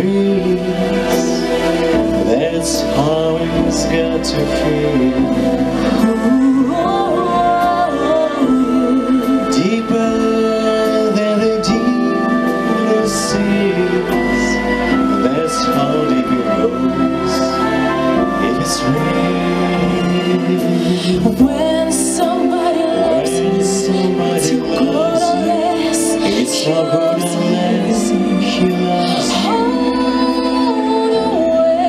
trees. That's how it's got to feel. Deeper than the deepest seas. That's how deep it goes. It is real. When somebody loves you, to God unless it's for God unless He loves you. And for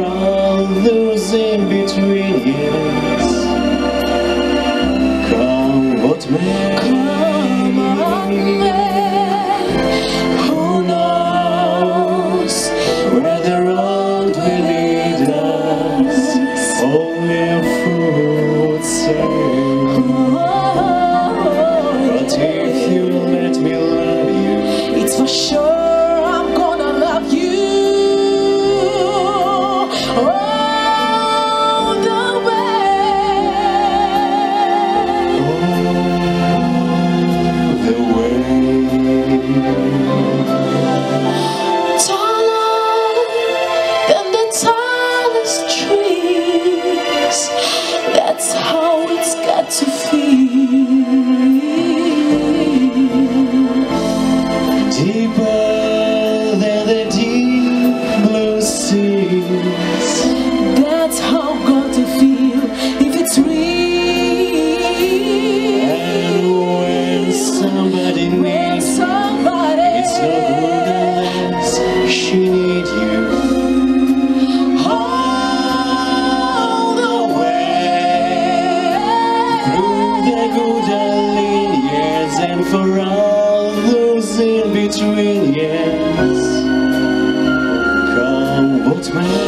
all those in between years, come what may, who knows where the road will lead us? Only a fool would say. But if you let me love you, it's for sure. That's how it's got to feel. Deeper than the deep blue seas. That's how got to feel if it's real. And when somebody needs somebody, it's no good unless she needs you. And for all those in between, yes, come what may.